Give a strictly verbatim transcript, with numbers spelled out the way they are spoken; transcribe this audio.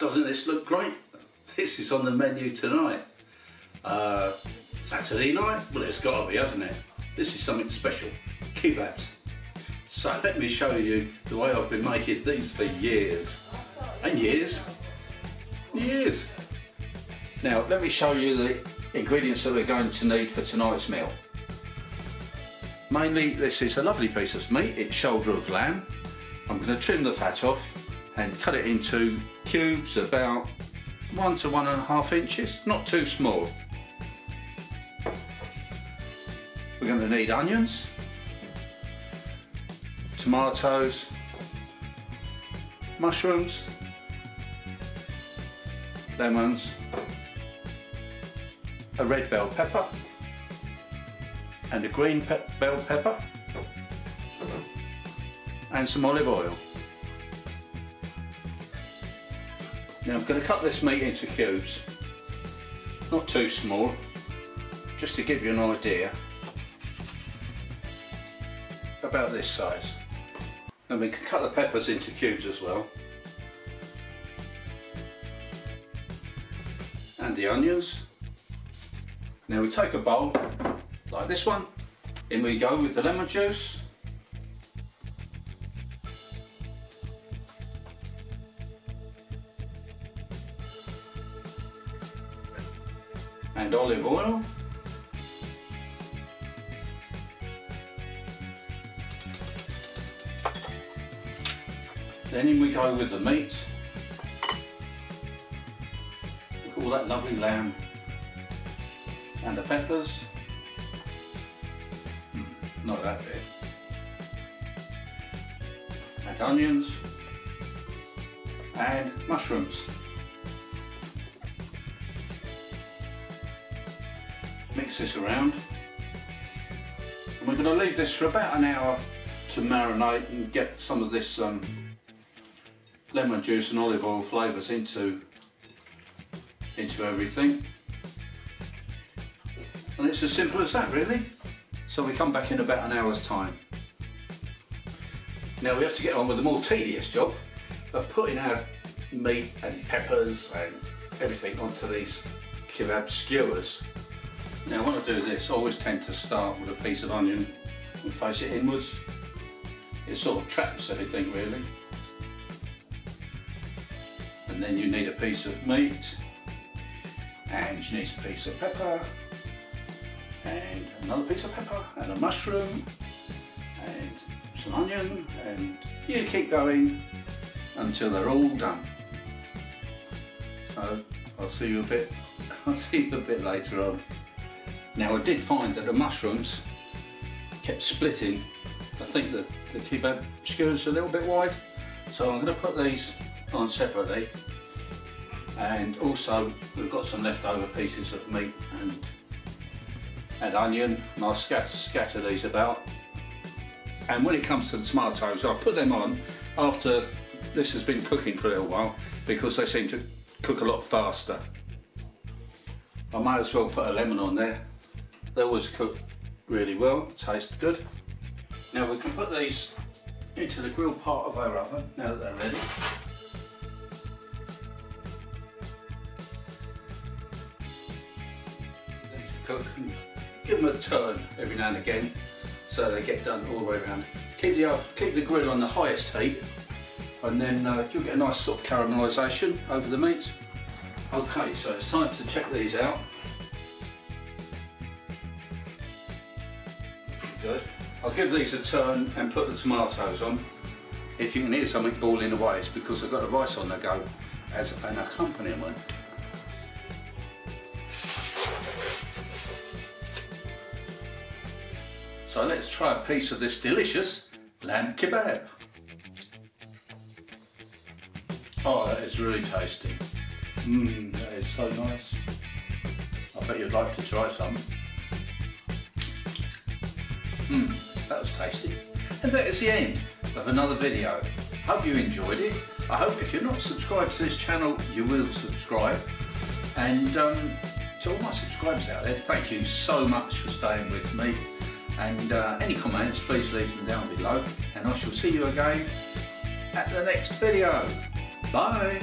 doesn't this look great? This is on the menu tonight. Uh, Saturday night? Well, it's got to be, hasn't it? This is something special, kebabs. So let me show you the way I've been making these for years. And years. Years. Now, let me show you the ingredients that we're going to need for tonight's meal. Mainly, this is a lovely piece of meat. It's shoulder of lamb. I'm going to trim the fat off and cut it into cubes about one to one and a half inches, not too small. We're going to need onions, tomatoes, mushrooms, lemons, a red bell pepper and a green pe bell pepper, and some olive oil. Now I'm going to cut this meat into cubes, not too small, just to give you an idea, about this size. And we can cut the peppers into cubes as well, and the onions. Now we take a bowl like this one, in we go with the lemon juice, and olive oil, then in we go with the meat. Look at all that lovely lamb and the peppers. Hmm, not that big. And onions and mushrooms. Mix this around, and we're going to leave this for about an hour to marinate and get some of this um, lemon juice and olive oil flavours into into everything, and it's as simple as that really. So we come back in about an hour's time. Now we have to get on with the more tedious job of putting our meat and peppers and everything onto these kebab skewers. Now when I do this, I always tend to start with a piece of onion and face it inwards. It sort of traps everything really. And then you need a piece of meat, and you need a piece of pepper, and another piece of pepper, and a mushroom, and some onion, and you keep going until they're all done. So I'll see you a bit. I'll see you a bit later on. Now I did find that the mushrooms kept splitting. I think the, the kebab skewers are a little bit wide, so I'm going to put these on separately, and also we've got some leftover pieces of meat and, and onion, and I'll scatter, scatter these about. And when it comes to the tomatoes, I'll put them on after this has been cooking for a little while, because they seem to cook a lot faster. I might as well put a lemon on there. They always cook really well, taste good. Now we can put these into the grill part of our oven now that they're ready. Cook and give them a turn every now and again so they get done all the way around. Keep the, keep the grill on the highest heat, and then uh, you'll get a nice sort of caramelisation over the meat. Okay, so it's time to check these out. Good. I'll give these a turn and put the tomatoes on. If you can hear something boiling away, it's because I've got the rice on the go as an accompaniment. So let's try a piece of this delicious lamb kebab. Oh, that is really tasty. Mmm, that is so nice. I bet you'd like to try some. Mmm, that was tasty. And that is the end of another video. Hope you enjoyed it. I hope if you're not subscribed to this channel, you will subscribe. And um, to all my subscribers out there, thank you so much for staying with me. And uh, any comments, please leave them down below, and I shall see you again at the next video. Bye!